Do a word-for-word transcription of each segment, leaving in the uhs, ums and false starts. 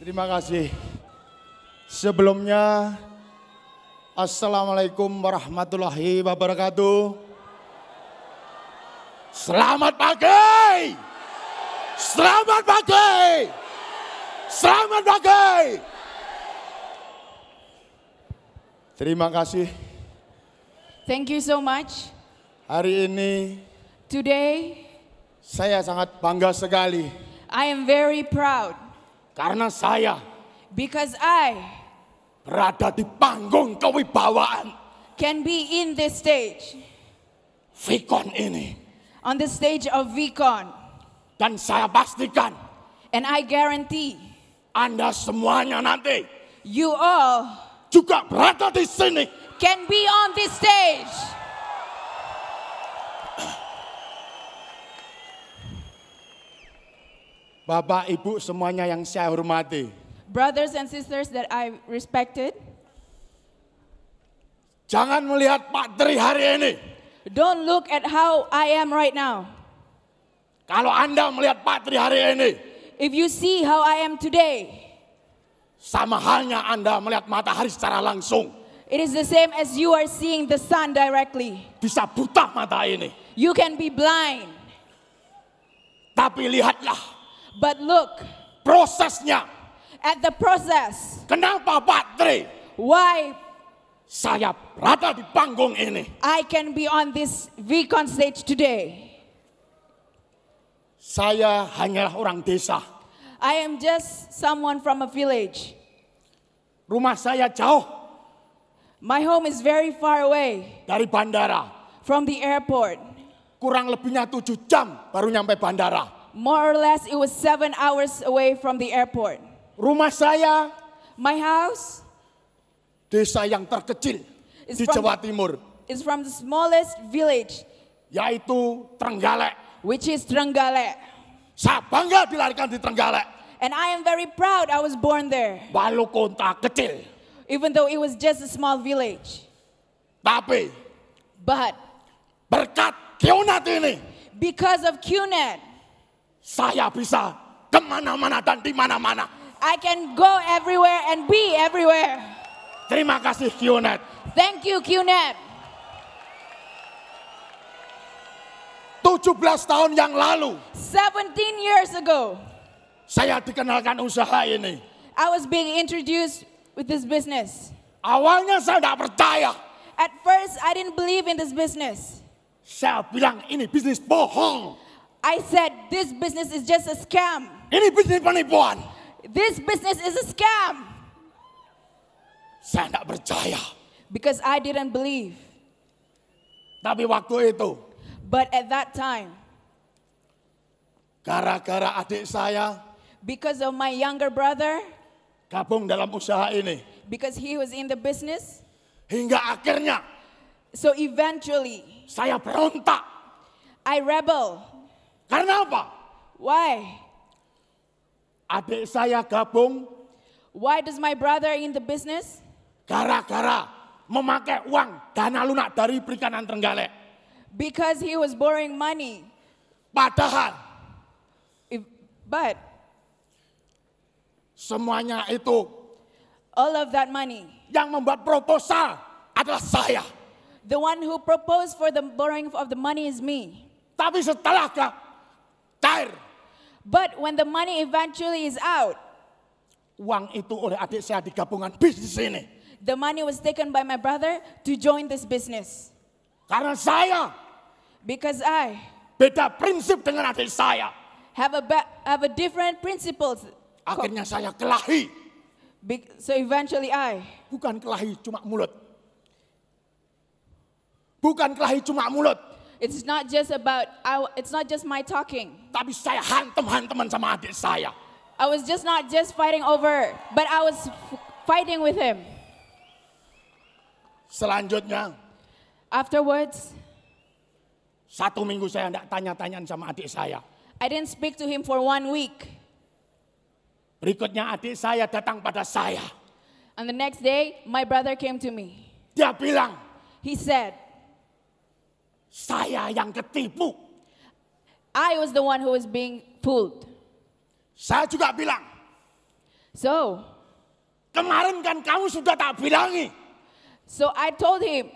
Terima kasih. Sebelumnya, Assalamualaikum warahmatullahi wabarakatuh. Selamat pagi. Selamat pagi. Selamat pagi. Terima kasih. Thank you so much. Hari ini, today, saya sangat bangga sekali. I am very proud. Karena saya, because I, berada di panggung kewibawaan, can be in this stage, VCon ini, on the stage of VCon. Dan saya pastikan, and I guarantee, Anda semuanya nanti, you all, juga berada di sini, can be on this stage. Bapak, Ibu, semuanya yang saya hormati. Brothers and sisters that I respected. Jangan melihat Pak Tri hari ini. Don't look at how I am right now. Kalau Anda melihat Pak Tri hari ini. If you see how I am today. Sama halnya Anda melihat matahari secara langsung. It is the same as you are seeing the sun directly. Bisa buta mata ini. You can be blind. Tapi lihatlah. But look, prosesnya. At the process. Kenapa Pak Tri? Why? Saya berada di panggung ini. I can be on this VCon stage today. Saya hanyalah orang desa. I am just someone from a village. Rumah saya jauh. My home is very far away. Dari bandara. From the airport. Kurang lebihnya tujuh jam baru nyampe bandara. More or less, it was seven hours away from the airport. Rumah saya, my house, desa yang terkecil di Jawa Timur. It's from the smallest village, yaitu Trenggalek. Which is Trenggalek. Saya bangga dilahirkan di Trenggalek. And I am very proud I was born there. Walau kota kecil. Even though it was just a small village. Tapi, but, berkat Q N E T ini. Because of Q N E T. Saya bisa kemana-mana dan di mana-mana. I can go everywhere and be everywhere. Terima kasih Q N E T. Thank you Q N E T. tujuh belas tahun yang lalu. seventeen years ago. Saya dikenalkan usaha ini. I was being introduced with this business. Awalnya saya tidak percaya. At first I didn't believe in this business. Saya bilang ini bisnis bohong. I said this business is just a scam. Ini bisnis penipuan. This business is a scam. Saya tidak percaya. Because I didn't believe. Tapi waktu itu. But at that time. Gara-gara adik saya. Because of my younger brother. Gabung dalam usaha ini. Because he was in the business. Hingga akhirnya. So eventually. Saya berontak. I rebel. Karena apa? Why? Adik saya gabung. Why does my brother in the business? Gara-gara memakai uang dana lunak dari perikanan Trenggalek. Because he was borrowing money. Padahal. If, but. Semuanya itu. All of that money. Yang membuat proposal adalah saya. The one who proposed for the borrowing of the money is me. Tapi setelah kak. Cair. But when the money eventually is out, uang itu oleh adik saya digabungkan bisnis ini. The money was taken by my brother to join this business. Karena saya, because I, beda prinsip dengan adik saya. Have a have a different principles. Akhirnya saya kelahi. Be so eventually I. Bukan kelahi cuma mulut. Bukan kelahi cuma mulut. It's not just about, it's not just my talking. Tapi saya hantem-hanteman sama adik saya. I was just not just fighting over, but I was fighting with him. Selanjutnya. Afterwards. Satu minggu saya tidak tanya-tanyaan sama adik saya. I didn't speak to him for one week. Berikutnya adik saya datang pada saya. And the next day, my brother came to me. Dia bilang. He said. Saya yang ketipu. I was the one who was being fooled. Saya juga bilang. So, kemarin kan kamu sudah tak bilangi. So I told him,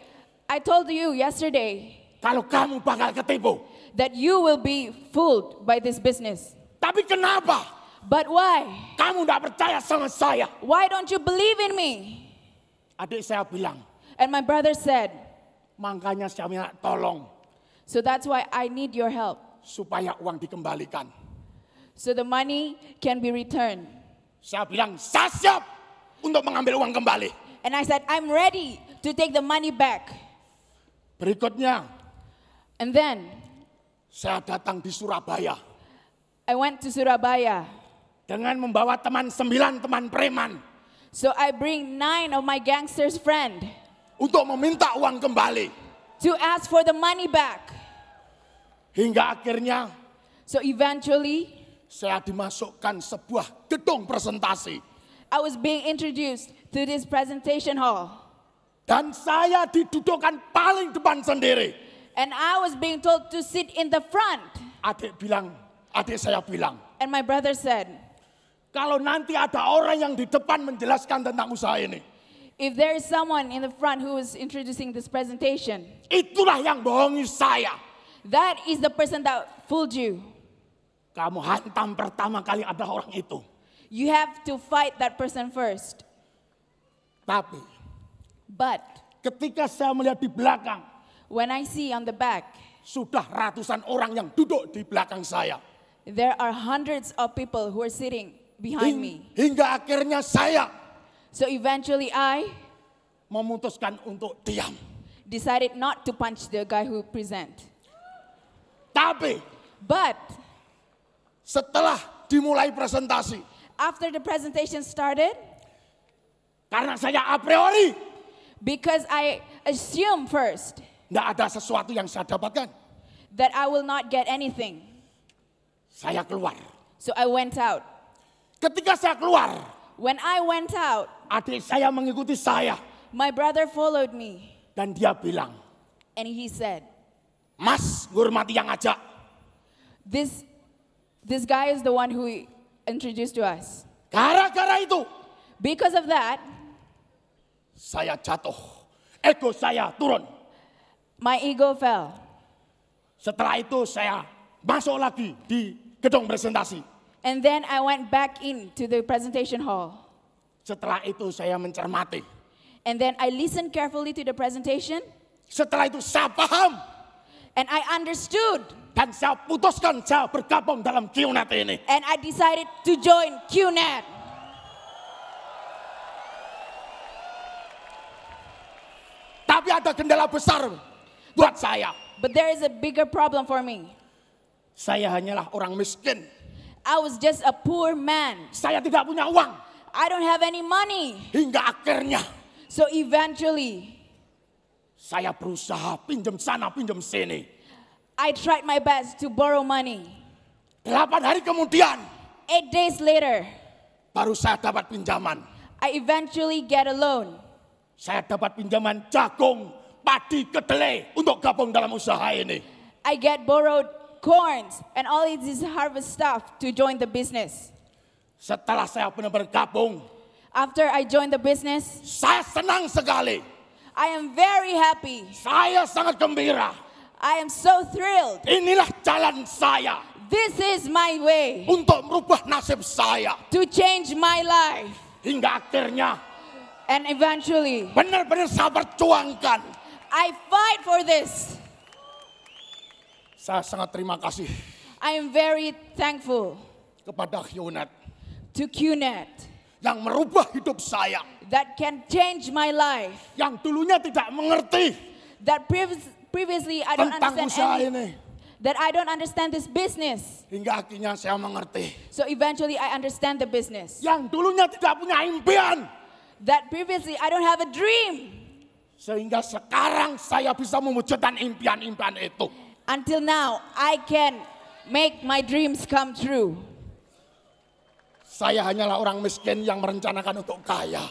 I told you yesterday. Kalau kamu bakal ketipu. That you will be fooled by this business. Tapi kenapa? But why? Kamu tidak percaya sama saya. Why don't you believe in me? Adik saya bilang. And my brother said. Makanya saya minta tolong. So that's why I need your help. Supaya uang dikembalikan. So the money can be returned. Saya bilang saya siap untuk mengambil uang kembali. And I said, I'm ready to take the money back. Berikutnya, and then, saya datang di Surabaya. I went to Surabaya. Dengan membawa teman sembilan teman preman. So I bring nine of my gangsters friend. Untuk meminta uang kembali. To ask for the money back. Hingga akhirnya, so eventually, saya dimasukkan sebuah gedung presentasi. I was being introduced to this presentation hall. Dan saya didudukkan paling depan sendiri. And I was being told to sit in the front. Adik bilang, adik saya bilang. And my brother said, kalau nanti ada orang yang di depan menjelaskan tentang usaha ini. If there is someone in the front who is introducing this presentation. Itulah yang bohongi saya. That is the person that fooled you. Kamu hantam pertama kali ada orang itu. You have to fight that person first. Tapi, but, ketika saya melihat di belakang, when I see on the back, sudah ratusan orang yang duduk di belakang saya. There are hundreds of people who are sitting behind me. Hingga akhirnya saya, so eventually I, memutuskan untuk diam. Decided not to punch the guy who present. Tapi, but, setelah dimulai presentasi. After the presentation started, karena saya a priori, because I assume first, tidak ada sesuatu yang saya dapatkan, that I will not get anything. Saya keluar. So I went out. Ketika saya keluar, when I went out, adik saya mengikuti saya. My brother followed me. Dan dia bilang, and he said, Mas, hormati yang ajak. This, this guy is the one who introduced to us. Gara-gara itu, because of that, saya jatuh, ego saya turun. My ego fell. Setelah itu saya masuk lagi di gedung presentasi. And then I went back into the presentation hall. Setelah itu saya mencermati. And then I listened carefully to the presentation. Setelah itu saya paham. And I understood. Dan saya putuskan saya bergabung dalam Q N E T ini. And I decided to join Q N E T. Tapi ada kendala besar buat saya. But there is a bigger problem for me. Saya hanyalah orang miskin. I was just a poor man. Saya tidak punya uang. I don't have any money. Hingga akhirnya. So eventually. Saya berusaha pinjam sana pinjam sini. I tried my best to borrow money. Delapan hari kemudian, eight days later, baru saya dapat pinjaman. I eventually get a loan. Saya dapat pinjaman jagung, padi, kedelai untuk gabung dalam usaha ini. I get borrowed corns and all these harvest stuff to join the business. Setelah saya benar-benar gabung, after I joined the business, saya senang sekali. I am very happy. Saya sangat gembira. I am so thrilled. Inilah jalan saya. This is my way. Untuk merubah nasib saya. To change my life. Hingga akhirnya. And eventually. Benar-benar saya perjuangkan. I fight for this. Saya sangat terima kasih. I am very thankful. Kepada Q N E T. To Q N E T. Yang merubah hidup saya. That can change my life. Yang dulunya tidak mengerti. That previous. Previously, I don't understand any, that I don't understand this business. Hingga akhirnya saya mengerti. So eventually, I understand the business. Yang dulunya tidak punya impian. That previously, I don't have a dream. Sehingga sekarang saya bisa mewujudkan impian-impian itu. Until now, I can make my dreams come true. Saya hanyalah orang miskin yang merencanakan untuk kaya.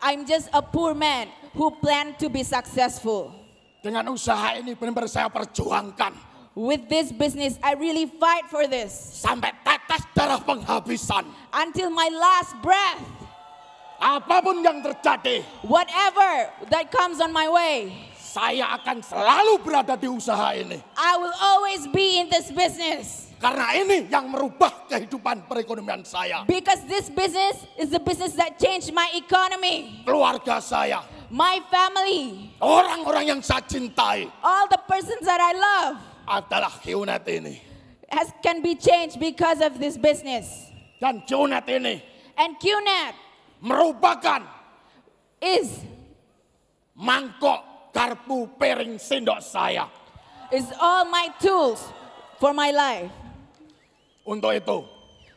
I'm just a poor man who planned to be successful. Dengan usaha ini benar-benar saya perjuangkan. With this business, I really fight for this. Sampai tetes darah penghabisan. Until my last breath. Apapun yang terjadi. Whatever that comes on my way. Saya akan selalu berada di usaha ini. I will always be in this business. Karena ini yang merubah kehidupan perekonomian saya. Because this business is the business that changed my economy. Keluarga saya. My family. Orang-orang yang saya cintai. All the persons that I love. Adalah Q N E T ini. Has can be changed because of this business. Dan Q N E T ini. And Q N E T merupakan is mangkok, garpu, piring, sendok saya. Is all my tools for my life. Untuk itu.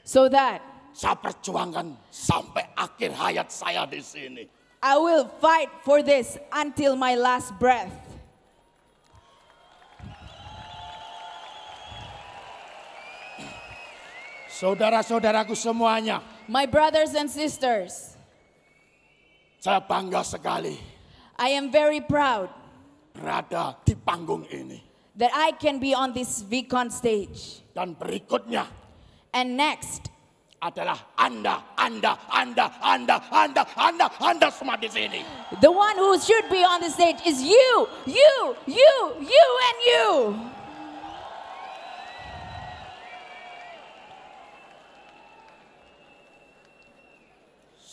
So that saya perjuangkan sampai akhir hayat saya di sini. I will fight for this until my last breath. Saudara-saudaraku semuanya. My brothers and sisters. Saya bangga sekali. I am very proud. Berada di panggung ini. That I can be on this VCon stage. Dan berikutnya. And next. Adalah Anda, Anda, Anda, Anda, Anda, Anda, Anda semua di sini. The one who should be on the stage is you, you, you, you and you.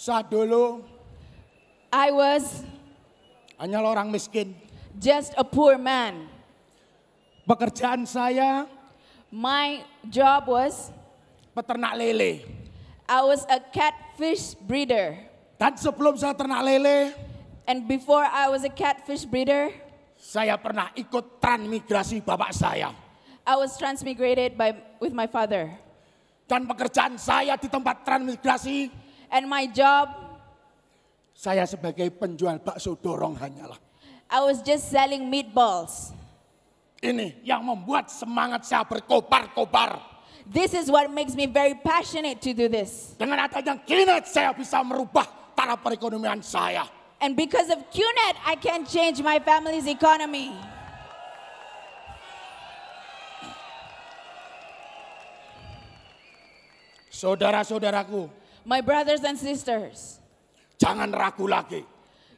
Saat dulu, I was hanya orang miskin. Just a poor man. Pekerjaan saya, my job was peternak lele. I was a catfish breeder. Dan sebelum saya ternak lele, and before I was a catfish breeder, saya pernah ikut transmigrasi bapak saya. I was transmigrated by with my father. Dan pekerjaan saya di tempat transmigrasi. And my job, saya sebagai penjual bakso dorong hanyalah. I was just selling meatballs. Ini yang membuat semangat saya berkobar-kobar. This is what makes me very passionate to do this. Dengan adanya Q N E T saya bisa merubah taraf perekonomian saya. And because of Q N E T, I can change my family's economy. Saudara-saudaraku. My brothers and sisters, jangan ragu lagi.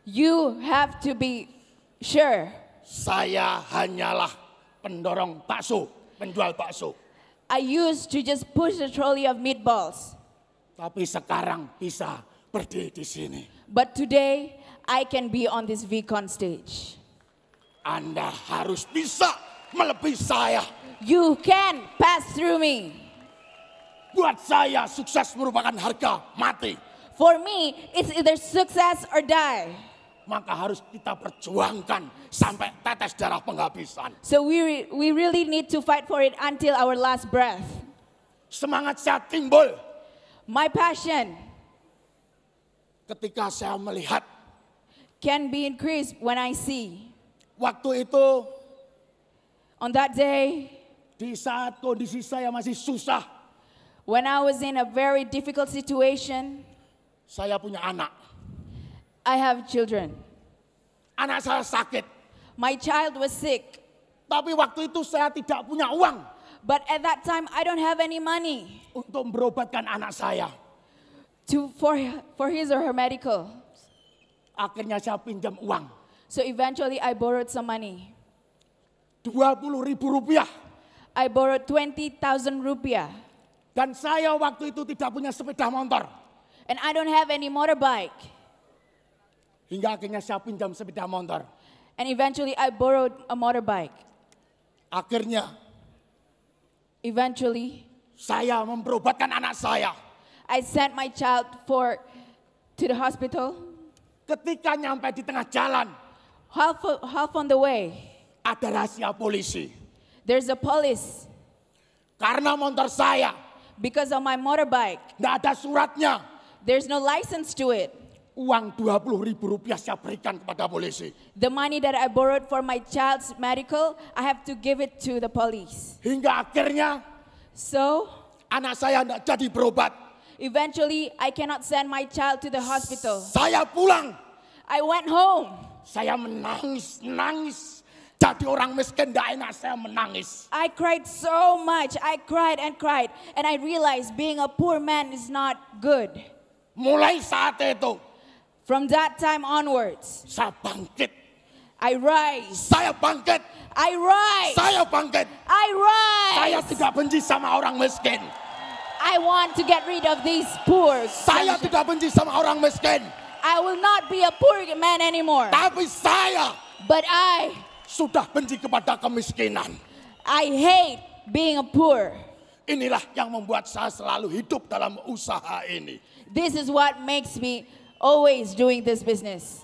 You have to be sure. Saya hanyalah pendorong bakso, penjual bakso. I used to just push the trolley of meatballs. Tapi sekarang bisa berdiri di sini. But today I can be on this VCon stage. Anda harus bisa melebihi saya. You can pass through me. Buat saya sukses merupakan harga mati. For me, it's either success or die. Maka harus kita perjuangkan sampai tetes darah penghabisan. So we re we really need to fight for it until our last breath. Semangat saya timbul. My passion. Ketika saya melihat. Can be increased when I see. Waktu itu. On that day. Di saat kondisi saya masih susah. When I was in a very difficult situation, saya punya anak. I have children. Anak saya sakit. My child was sick. Tapi waktu itu saya tidak punya uang. But at that time I don't have any money. Untuk berobatkan anak saya. To for for his or her medical. Akhirnya saya pinjam uang. So eventually I borrowed some money. dua puluh ribu rupiah. I borrowed twenty thousand rupiah. Dan saya waktu itu tidak punya sepeda motor. And I don't have any motorbike. Hingga akhirnya saya pinjam sepeda motor. And eventually I borrowed a motorbike. Akhirnya. Eventually. Saya memberobatkan anak saya. I sent my child for to the hospital. Ketika nyampe di tengah jalan. Half, half on the way. Ada rahasia polisi. There's a police. Karena motor saya. Because of my motorbike. Nggak ada suratnya. There's no license to it. Uang dua puluh ribu rupiah saya berikan kepada polisi. The money that I borrowed for my child's medical, I have to give it to the police. Hingga akhirnya. So. Anak saya nggak jadi berobat. Eventually I cannot send my child to the hospital. Saya pulang. I went home. Saya menangis, menangis. jadi orang miskin tidak enak, saya menangis. I cried so much, I cried and cried, and I realized being a poor man is not good. Mulai saat itu, from that time onwards, saya bangkit. I rise. Saya bangkit. I rise. Saya bangkit. I rise. Saya tidak benci sama orang miskin. I want to get rid of these poor. Saya tidak benci sama orang miskin. I will not be a poor man anymore. Tapi saya, but I, sudah benci kepada kemiskinan. I hate being a poor. Inilah yang membuat saya selalu hidup dalam usaha ini. This is what makes me always doing this business.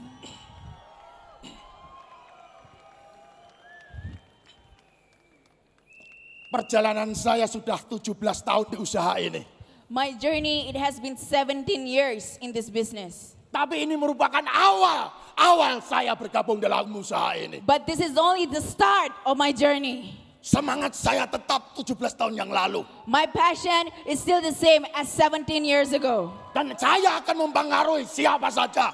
Perjalanan saya sudah tujuh belas tahun di usaha ini. My journey, it has been seventeen years in this business. Tapi ini merupakan awal, awal saya bergabung dalam usaha ini. But this is only the start of my journey. Semangat saya tetap tujuh belas tahun yang lalu. My passion is still the same as seventeen years ago. Dan saya akan mempengaruhi siapa saja.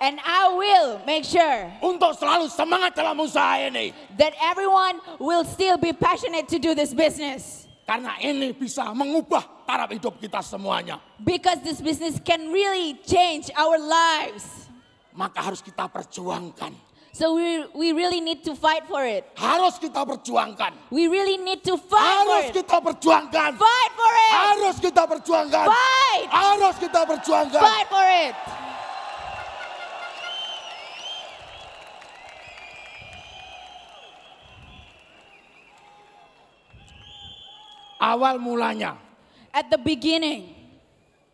And I will make sure untuk selalu semangat dalam usaha ini, that everyone will still be passionate to do this business. Karena ini bisa mengubah taraf hidup kita semuanya. Because this business can really change our lives. Maka harus kita perjuangkan. So we we really need to fight for it. Harus kita perjuangkan. We really need to fight harus for it. Harus kita perjuangkan. Fight for it. Harus kita perjuangkan. Fight. Harus kita perjuangkan. Fight for it. Awal mulanya, at the beginning,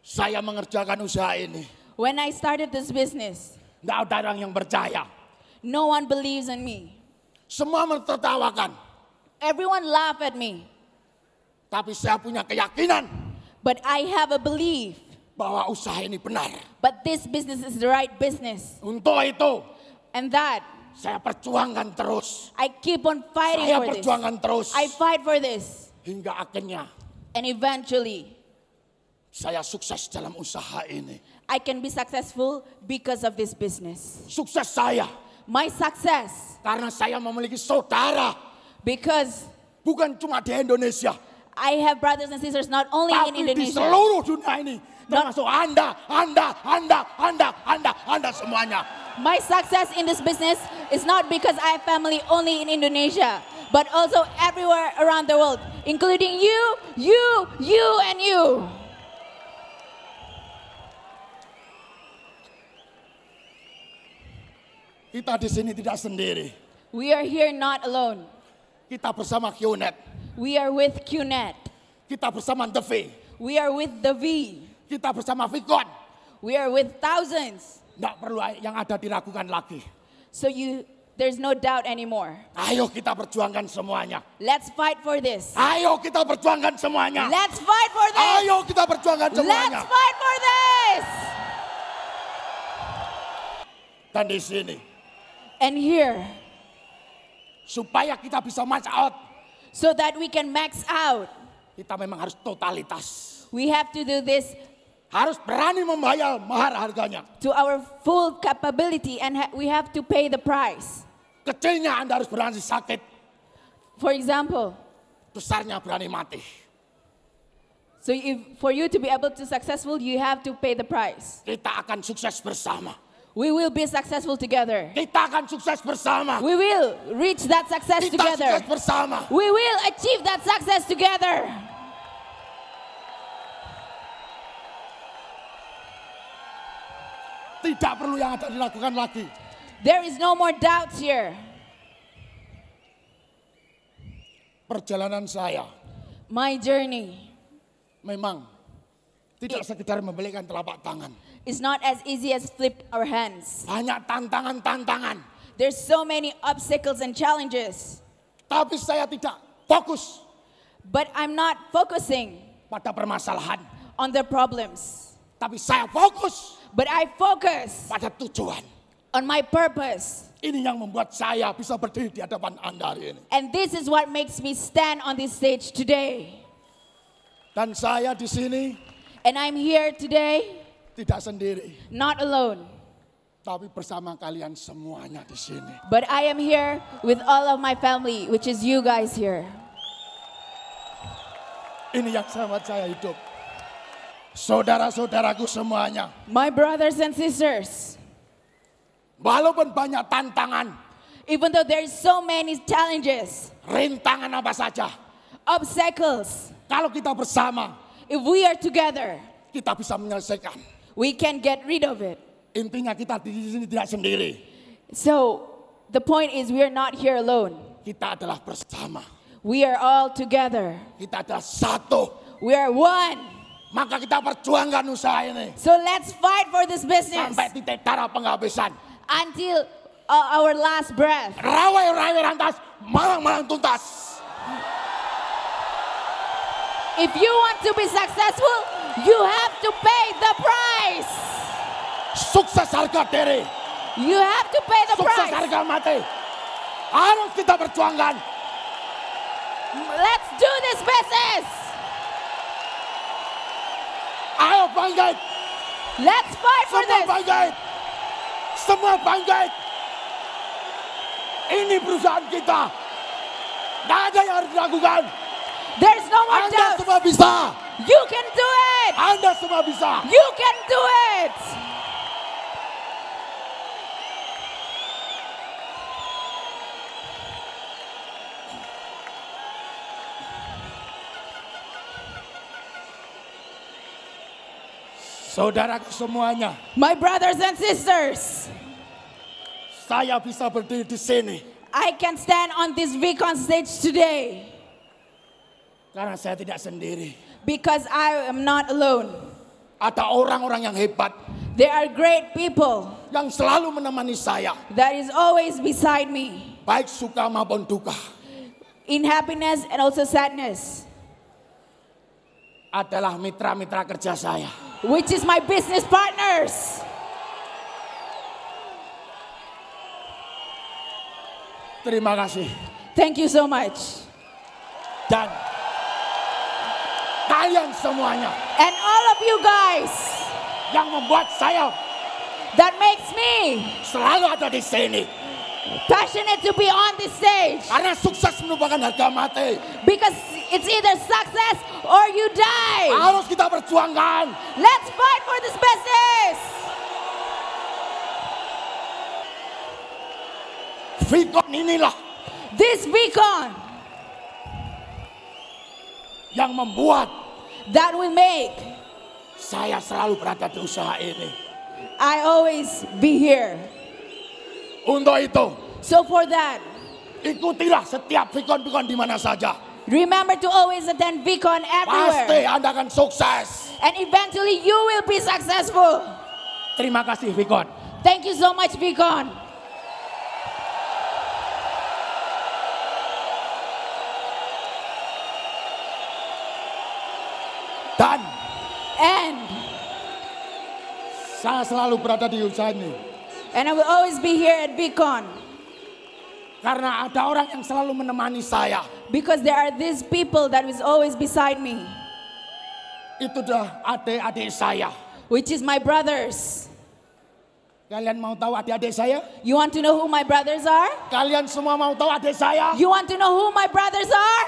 saya mengerjakan usaha ini. When I started this business, tidak ada orang yang percaya. No one believes in me. Semua mentertawakan. Everyone laugh at me. Tapi saya punya keyakinan. But I have a belief bahwa usaha ini benar. But this business is the right business. Untuk itu, and that, saya perjuangkan terus. I keep on fighting saya for this. Saya perjuangkan terus. I fight for this. Hingga akhirnya, and eventually, saya sukses dalam usaha ini. I can be successful because of this business. Sukses saya, my success, karena saya memiliki saudara. Because bukan cuma di Indonesia. I have brothers and sisters not only tapi in Indonesia. Tapi di seluruh dunia ini, termasuk anda, anda, anda, anda, anda, anda semuanya. My success in this business is not because I have family only in Indonesia, but also everywhere around the world, including you, you, you, and you. Kita di sini tidak sendiri. We are here not alone. Kita bersama Q N E T. We are with Q N E T. Kita bersama The V. We are with The V. Kita bersama VCon. We are with thousands. Tidak perlu yang ada diragukan lagi. So you There's no doubt anymore. Ayo kita perjuangkan semuanya. Let's fight for this. Ayo kita perjuangkan semuanya. Let's fight for this. Ayo kita perjuangkan semuanya. Let's fight for this. Dan di sini. And here. Supaya kita bisa max out. So that we can max out. Kita memang harus totalitas. We have to do this. Harus berani membayar mahar harganya. To our full capability and ha we have to pay the price. Kecilnya Anda harus berani sakit. For example. Besarnya berani mati. So if for you to be able to successful, you have to pay the price. Kita akan sukses bersama. We will be successful together. Kita akan sukses bersama. We will reach that success kita together. Kita sukses bersama. We will achieve that success together. Tidak perlu yang ada dilakukan lagi. There is no more doubts here. Perjalanan saya, my journey, memang tidak sekedar membalikkan telapak tangan. It's not as easy as flip our hands. Banyak tantangan-tantangan. There's so many obstacles and challenges. Tapi saya tidak fokus. But I'm not focusing pada permasalahan. On the problems. Tapi saya fokus. But I focus pada tujuan, on my purpose. Ini yang membuat saya bisa berdiri di hadapan Anda hari ini. And this is what makes me stand on this stage today. Dan saya di sini. And I'm here today. Tidak sendiri. Not alone. tapi bersama kalian semuanya di sini. But I am here with all of my family, which is you guys here. Ini yang sahabat saya hidup. Saudara-saudaraku semuanya. My brothers and sisters. Walaupun banyak tantangan. Even though there is so many challenges. Rintangan apa saja. Obstacles. Kalau kita bersama. If we are together. Kita bisa menyelesaikan. We can get rid of it. Intinya kita di sini tidak sendiri. So the point is we are not here alone. Kita adalah bersama. We are all together. Kita adalah satu. We are one. Maka kita perjuangkan usaha ini. So let's fight for this business. Sampai titik darah penghabisan. Until uh, our last breath. Rawai-rawai rantas, malang-malang tuntas. If you want to be successful, you have to pay the price. Sukses harga diri. You have to pay the price. Sukses harga mati. Harus kita perjuangkan. Let's do this business. Ayo bangkit. Let's fight for this. Semua bangkit. Semua bangkit. Ini perusahaan kita. Tidak ada yang harus dilakukan. There's no one doubt. Anda semua bisa. You can do it. Anda semua bisa. You can do it. Saudaraku semuanya. My brothers and sisters. Saya bisa berdiri di sini. I can stand on this VCon stage today. Karena saya tidak sendiri. Because I am not alone. Ada orang-orang yang hebat. There are great people. Yang selalu menemani saya. That is always beside me. Baik suka maupun duka. In happiness and also sadness. Adalah mitra-mitra kerja saya. Which is my business partners. Terima kasih. Thank you so much. Dan kalian semuanya. And all of you guys. Yang membuat saya. That makes me. Selalu ada di sini. Passionate to be on this stage. Karena sukses merupakan harga mati. Because it's either success or you die. Harus kita perjuangkan. Let's fight for this business. VCon inilah. This VCon. Yang membuat. That will make. Saya selalu berada di usaha ini. I always be here. Untuk itu. So for that. Ikutilah setiap VCon-VCon di mana saja. Remember to always attend VCon everywhere. Pasti Anda akan sukses. And eventually you will be successful. Terima kasih VCon. Thank you so much VCon. Dan. And. Saya selalu berada di usaha ini. And I will always be here at VCon. Karena ada orang yang selalu menemani saya. Because there are these people that is always beside me. Itu dah adik-adik saya. Which is my brothers. Kalian mau tahu adik-adik saya? You want to know who my brothers are? Kalian semua mau tahu adik saya? You want to know who my brothers are?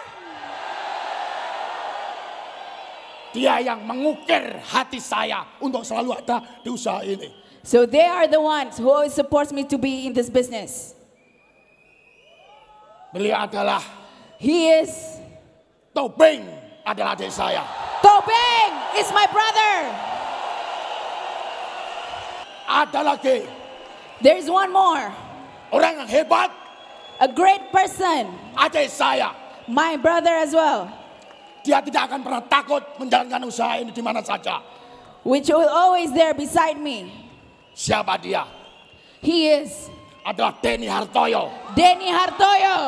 Dia yang mengukir hati saya untuk selalu ada di usaha ini. So they are the ones who always supports me to be in this business. Beliau adalah. He is. Tobeng adalah adik saya. Tobeng is my brother. Ada lagi. There is one more. Orang yang hebat. A great person. Adik saya. My brother as well. Dia tidak akan pernah takut menjalankan usaha ini di mana saja. Which will always there beside me. Siapa dia? He is. Adalah Tri Hartono. Tri Hartono.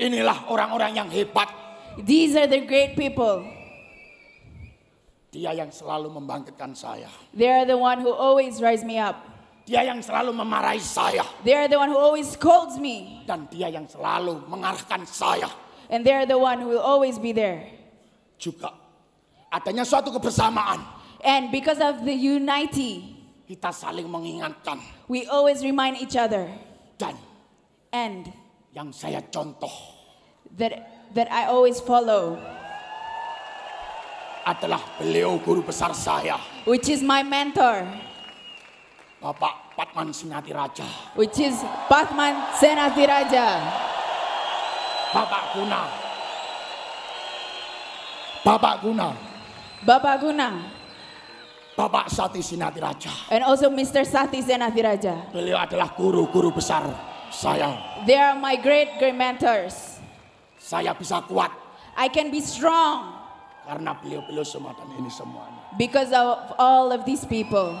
Inilah orang-orang yang hebat. These are the great people. Dia yang selalu membangkitkan saya. They are the one who always rise me up. Dia yang selalu memarahi saya. They are the one who always scolds me. Dan dia yang selalu mengarahkan saya. And they are the one who will always be there. Juga adanya suatu kebersamaan. And because of the unity, kita saling mengingatkan. We always remind each other. Dan and yang saya contoh. That that I always follow. Adalah beliau guru besar saya. Which is my mentor. Bapak Patman Senatiraja. Which is Patman Senatiraja. Bapak Gunar. Bapak Gunar. Bapak Gunar. Bapak Sati Senatiraja. And also Mister Sati Senatiraja. Beliau adalah guru-guru besar saya. They are my great great mentors. Saya bisa kuat. I can be strong. Karena beliau-beliau semua dan ini semuanya. Because of all of these people.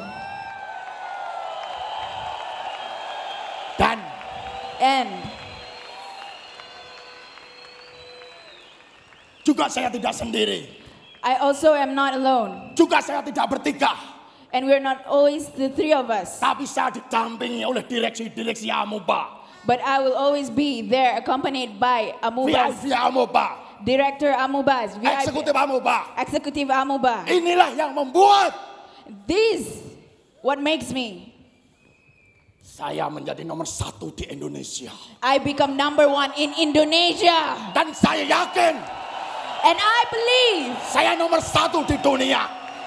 Dan and juga saya tidak sendiri. I also am not alone. Juga saya tidak bertiga. And we are not always the three of us. Tapi saya didampingi oleh direksi-direksi AMUBA. But I will always be there accompanied by AMUBAS. Via AMUBA. Director AMUBAS. Eksekutif AMUBA. Eksekutif AMUBA. Inilah yang membuat. This what makes me. Saya menjadi nomor satu di Indonesia. I become number one in Indonesia. Dan saya yakin. And I believe. Saya nomor satu di dunia.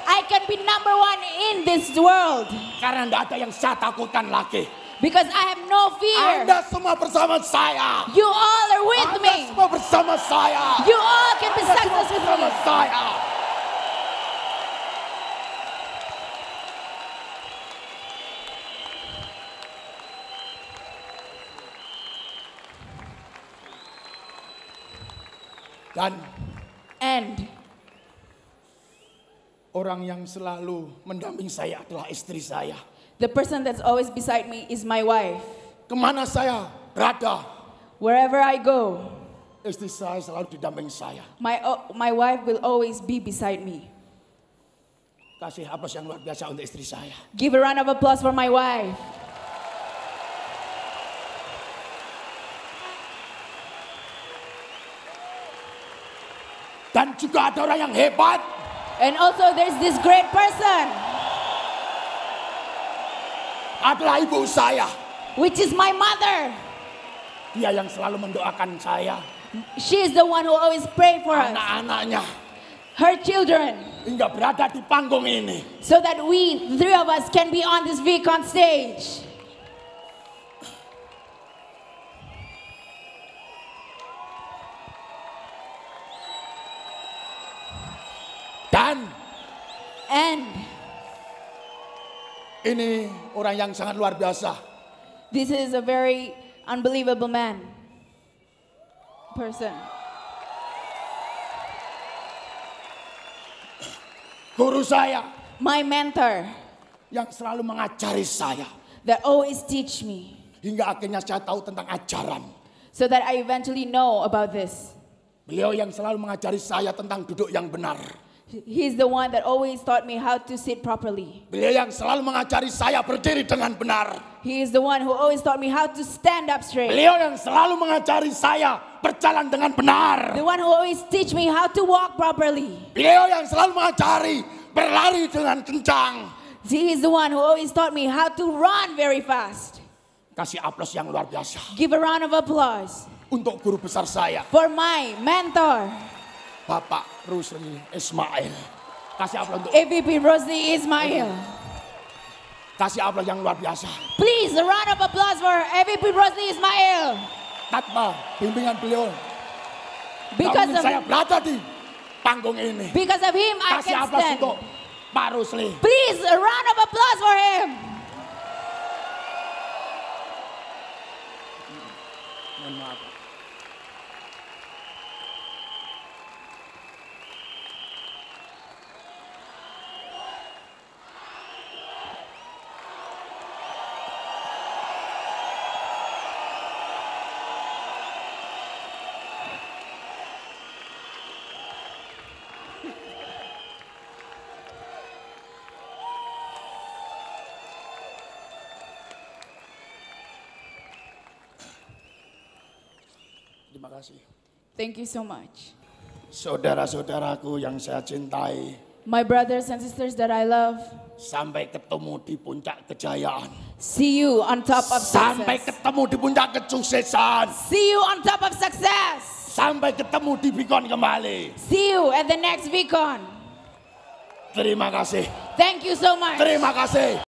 I can be number one in this world. Karena tidak ada yang saya takutkan lagi. Because I have no fear. Anda semua bersama saya. You all are with Anda me. Anda semua bersama saya. You all can be success with me. Saya. Dan and orang yang selalu mendamping saya adalah istri saya. The person that's always beside me is my wife. Kemana saya berada? Wherever I go, istri saya selalu didamping saya. My my wife will always be beside me. Kasih aplaus yang luar biasa untuk istri saya. Give a round of applause for my wife. Dan juga ada orang yang hebat. And also there's this great person. Adalah ibu saya. Which is my mother. Dia yang selalu mendoakan saya. She is the one who always pray for us. Anak-anaknya. Her children. Hingga berada di panggung ini. So that we, three of us, can be on this VCon stage. Dan and ini orang yang sangat luar biasa. This is a very unbelievable man. Person. Guru saya. My mentor. Yang selalu mengajari saya. That always teach me. Hingga akhirnya saya tahu tentang ajaran. So that I eventually know about this. Beliau yang selalu mengajari saya tentang duduk yang benar. He's the one that always taught me how to sit properly. Beliau yang selalu mengajari saya berdiri dengan benar. He is the one who always taught me how to stand up straight. Beliau yang selalu mengajari saya berjalan dengan benar. The one who always teach me how to walk properly. Beliau yang selalu mengajari berlari dengan kencang. He is the one who always taught me how to run very fast. Kasih aplaus yang luar biasa. Give a round of applause. Untuk guru besar saya. For my mentor. Bapak Ruzli Ismail. Kasih aplaus untuk A V P Ruzli Ismail. Kasih aplaus yang luar biasa. Please a round of applause for A V P Ruzli Ismail. Tanpa bimbingan beliau. Because of saya berada di panggung ini. Because of him I can stand. Kasih aplaus untuk Pak Ruzli. Please a round of applause for him. Terima kasih. Thank you so much. Saudara-saudaraku yang saya cintai. My brothers and sisters that I love. Sampai ketemu di puncak kejayaan. See you on top of success. Sampai ketemu di puncak kesuksesan. See you on top of success. Sampai ketemu di VCon kembali. See you at the next VCon. Terima kasih. Thank you so much. Terima kasih.